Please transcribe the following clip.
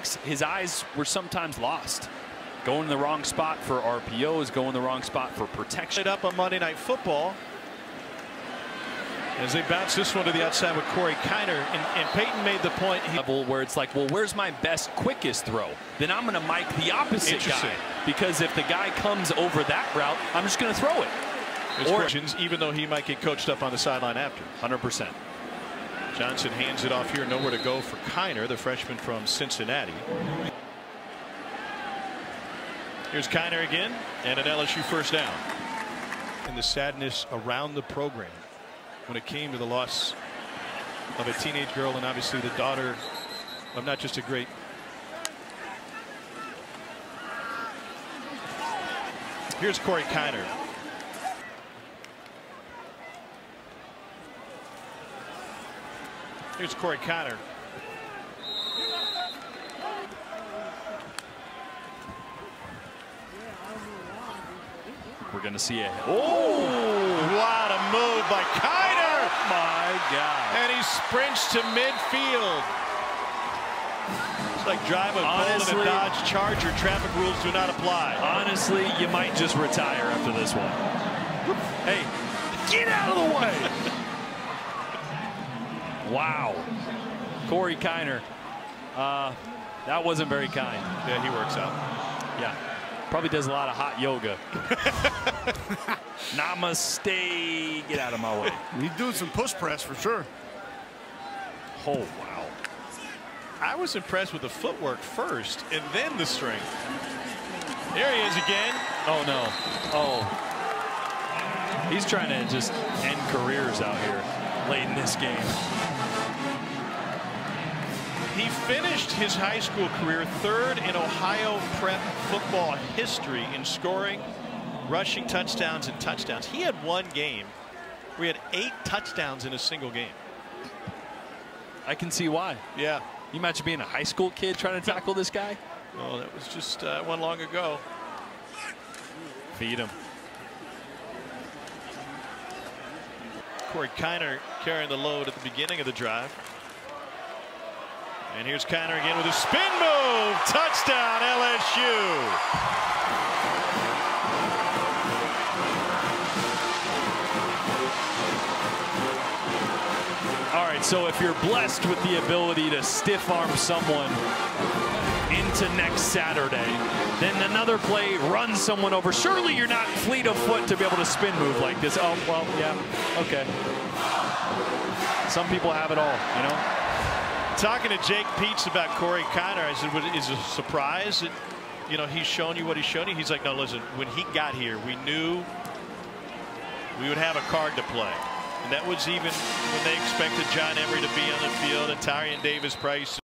weeks, his eyes were sometimes lost. Going the wrong spot for RPOs, going the wrong spot for protection. Up on Monday Night Football. As they bounce this one to the outside with Corey Kiner, and Peyton made the point where it's like, well, where's my best, quickest throw? Then I'm going to mic the opposite guy, because if the guy comes over that route, I'm just going to throw it. Origins, even though he might get coached up on the sideline after. 100%. Johnson hands it off here, nowhere to go for Kiner, the freshman from Cincinnati. Here's Kiner again, and an LSU first down. And the sadness around the program when it came to the loss of a teenage girl, and obviously the daughter of not just a great . Here's Corey Kiner. Here's Corey Kiner. We're going to see it. Oh, what a move by Kiner. My God. And he sprints to midfield. It's like driving a bull in a Dodge Charger. Traffic rules do not apply. Honestly, you might just retire after this one. Hey, get out of the way. Wow. Corey Kiner. That wasn't very kind. Yeah, he works out. Yeah. Probably does a lot of hot yoga. Namaste. Get out of my way. He's doing some push press for sure. Oh, wow. I was impressed with the footwork first and then the strength. There he is again. Oh, no. Oh. He's trying to just end careers out here late in this game. He finished his high school career third in Ohio prep football history in scoring, rushing touchdowns, and touchdowns. He had one game where he had 8 touchdowns in a single game. I can see why. Yeah. You imagine being a high school kid trying to tackle this guy? Oh, that was just one long ago. Feed him. Corey Kiner carrying the load at the beginning of the drive. And here's Kiner again with a spin move. Touchdown, LSU. All right, so if you're blessed with the ability to stiff-arm someone into next Saturday, then another play runs someone over. Surely you're not fleet of foot to be able to spin move like this. Oh, well, yeah, okay. Some people have it all, you know? Talking to Jake Peets about Corey Kiner, I said, "Is it a surprise that, you know, he's shown you what he's shown you?" He's like, "No, listen. When he got here, we knew we would have a card to play, and that was even when they expected John Emery to be on the field, Atari and Davis Price."